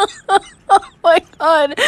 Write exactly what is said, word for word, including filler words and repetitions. Oh my God.